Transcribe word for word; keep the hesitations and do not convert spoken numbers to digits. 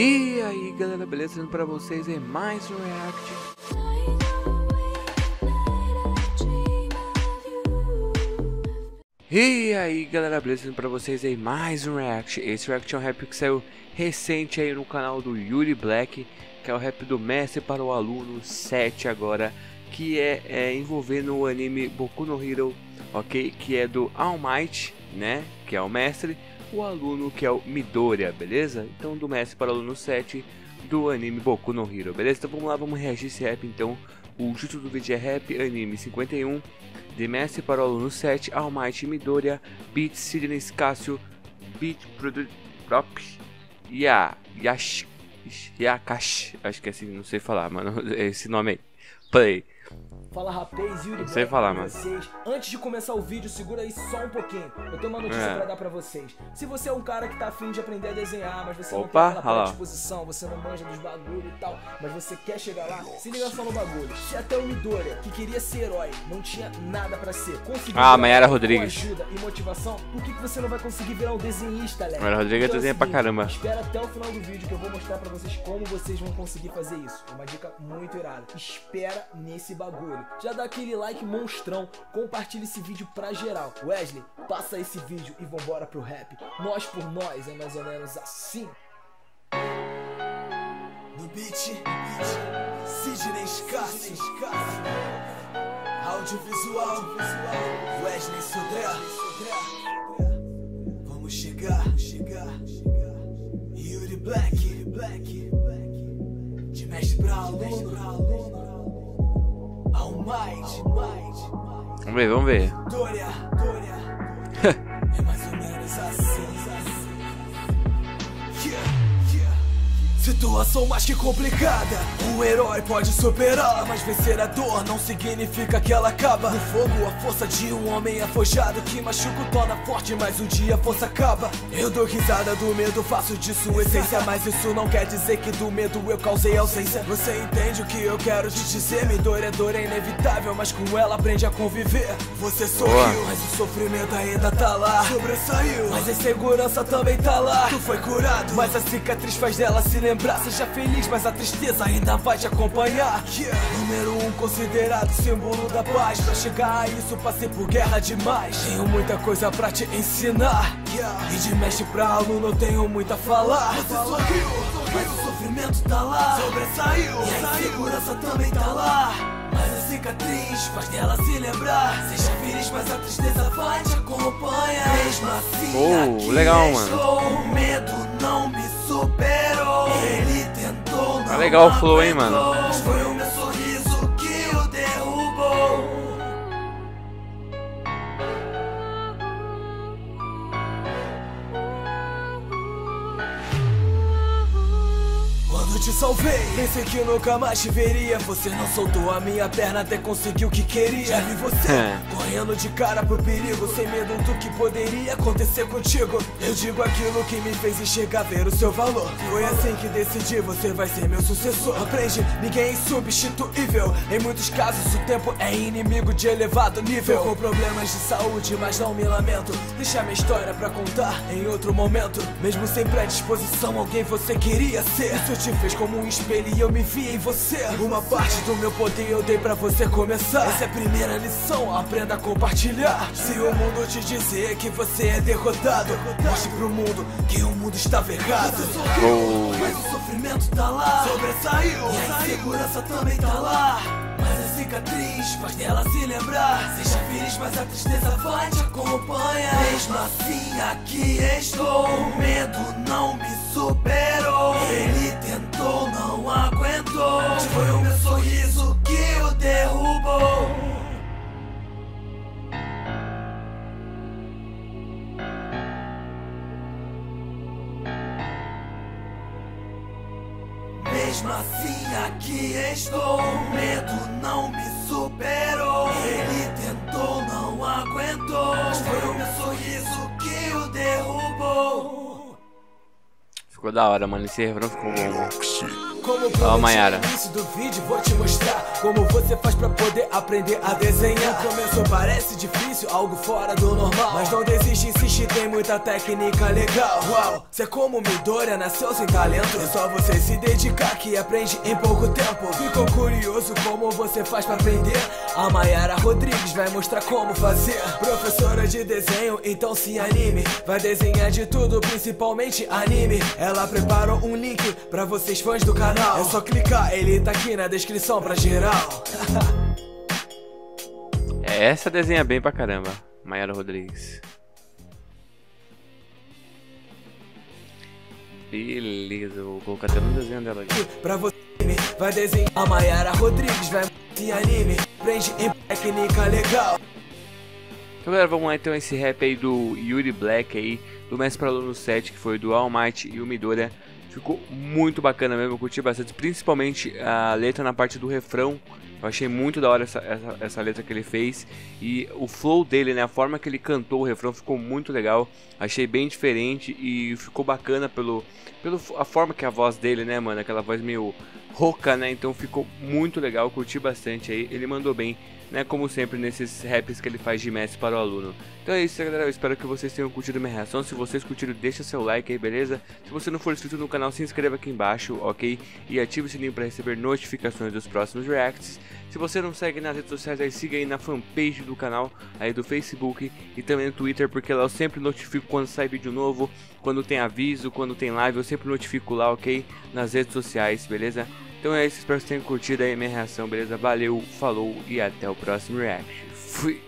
E aí galera, beleza? Trazendo pra vocês é mais um react. E aí galera, beleza? Trazendo pra vocês aí mais um react. Esse react é um rap que saiu recente aí no canal do Yuri Black, que é o rap do mestre para o aluno sete agora, que é, é envolvendo o anime Boku no Hero, ok? Que é do All Might, né? Que é o mestre, o aluno que é o Midoriya, beleza? Então do mestre para o aluno sete do anime Boku no Hero, beleza? Então vamos lá, vamos reagir esse rap então. O título do vídeo é Rap Anime cinquenta e um, de mestre para o aluno sete, All Might Midoriya, Beat Sidney Scaccio, Beat Product Prop, Ya, Yash, Yakash, acho que é assim, não sei falar, mano, esse nome aí. Play. Fala rapaz, Yuri Black, sei falar, mano. Vocês. Antes de começar o vídeo, segura aí só um pouquinho. Eu tenho uma notícia é. pra dar pra vocês. Se você é um cara que tá afim de aprender a desenhar, mas você Opa, não tem aquela disposição, você não manja dos bagulho e tal, mas você quer chegar lá, se liga só no bagulho. Tinha até o Midoriya, que queria ser herói, não tinha nada pra ser. Conseguiu ah, Mayara Rodrigues. Com ajuda e motivação, por que, que você não vai conseguir virar um desenhista, galera? Mayara Rodrigues então, desenha assim, pra caramba. Espera até o final do vídeo que eu vou mostrar pra vocês como vocês vão conseguir fazer isso. Uma dica muito irada. Espera nesse bagulho. Já dá aquele like monstrão, compartilha esse vídeo pra geral. Wesley, passa esse vídeo e vambora pro rap. Nós por nós é mais ou menos assim. No beat, Sidney Scaccio. Audiovisual, Wesley Sodré. Vamos chegar, chegar, Yuri Black, Yuri Black. De mestre pra aluno. Vamos ver, vamos ver. É mais ou menos assim. Situação mais que complicada. Um herói pode superá-la, mas vencer a dor não significa que ela acaba. No fogo, a força de um homem é forjada, que machuca o torna forte, mas um dia a força acaba. Eu dou risada do medo, faço disso essência, mas isso não quer dizer que do medo eu causei ausência. Você entende o que eu quero te dizer? Me dor é dor, é inevitável, mas com ela aprende a conviver. Você sorriu, mas o sofrimento ainda tá lá. Sobressaiu, mas a insegurança também tá lá. Tu foi curado, mas a cicatriz faz dela se lembrar. Seja feliz, mas a tristeza ainda vai te acompanhar. Yeah. Número um, considerado símbolo da paz. Pra chegar a isso, passei por guerra demais. Tenho muita coisa pra te ensinar. Yeah. E de mestre pra aluno, eu tenho muito a falar. Você sorriu, mas o sofrimento tá lá. Sobressaiu, e a insegurança também tá lá. Mas a cicatriz faz dela se lembrar. Seja feliz, mas a tristeza vai te acompanhar. Mesmo assim, oh, legal, mano. O medo não me superou. Ele tentou, não. Tá legal o flow, hein, mano. Foi o meu sorriso que o derrubou. Quando te salvei, pensei que nunca mais te veria. Você não soltou a minha perna até conseguir o que queria. Já vi você correndo de cara pro perigo, sem medo do que poderia acontecer contigo. Eu digo aquilo que me fez enxergar, ver o seu valor. Foi assim que decidi, você vai ser meu sucessor. Aprende, ninguém é insubstituível. Em muitos casos o tempo é inimigo de elevado nível. Tô com problemas de saúde, mas não me lamento. Deixa minha história pra contar em outro momento. Mesmo sem predisposição, alguém você queria ser. Isso te fez como um espelho e eu me vi em você. Uma parte do meu poder eu dei pra você começar. Essa é a primeira lição, aprenda a compartilhar. Se o mundo te dizer que você é derrotado, mostre pro mundo que o mundo estava errado. Você sorriu, mas o sofrimento tá lá. Sobressaiu, e a insegurança também tá lá. Mas a cicatriz faz dela se lembrar. Seja feliz, mas a tristeza vai te acompanhar. Mesmo assim aqui estou. O medo não me superou. Ele tentou, não aguentou. Foi o meu sorriso que o derrubou. Mesmo assim aqui estou. O medo não me superou. Ele tentou, não aguentou. Foi o meu sorriso que o derrubou. Ficou da hora, mano. Esse refrão ficou bom, mano. Ó, Mayara. Do vídeo vou te mostrar como você faz pra poder aprender a desenhar. Começou, parece difícil, algo fora do normal, mas não desiste, insiste, tem muita técnica legal. Uau, cê como Midoriya nasceu sem talento, é só você se dedicar que aprende em pouco tempo. Ficou curioso como você faz pra aprender? A Mayara Rodrigues vai mostrar como fazer. Professora de desenho, então se anime, vai desenhar de tudo, principalmente anime. Ela preparou um link pra vocês fãs do canal, é só clicar, ele tá aqui na descrição pra geral. Essa desenha bem pra caramba, Mayara Rodrigues. Beleza, vou colocar até no desenho dela aqui. Pra você, vai desenhar a Mayara Rodrigues, vai se anime, prende em técnica legal. Então, galera, vamos lá então esse rap aí do Yuri Black aí, do Mestre para Aluno sete, que foi do All Might e o Midoriya. Ficou muito bacana mesmo, eu curti bastante, principalmente a letra na parte do refrão. Eu achei muito da hora essa, essa, essa letra que ele fez. E o flow dele, né, a forma que ele cantou o refrão ficou muito legal. Achei bem diferente e ficou bacana pelo, pelo a forma que a voz dele, né, mano, aquela voz meio rouca, né. Então ficou muito legal, eu curti bastante aí, ele mandou bem, né, como sempre nesses raps que ele faz de mestre para o aluno. Então é isso, galera, eu espero que vocês tenham curtido minha reação. Se vocês curtiram, deixa seu like aí, beleza? Se você não for inscrito no canal, se inscreva aqui embaixo, ok? E ative o sininho para receber notificações dos próximos reacts. Se você não segue nas redes sociais, aí siga aí na fanpage do canal, aí do Facebook e também no Twitter, porque lá eu sempre notifico quando sai vídeo novo, quando tem aviso, quando tem live, eu sempre notifico lá, ok? Nas redes sociais, beleza? Então é isso, espero que vocês tenham curtido aí minha reação, beleza? Valeu, falou e até o próximo react. Fui!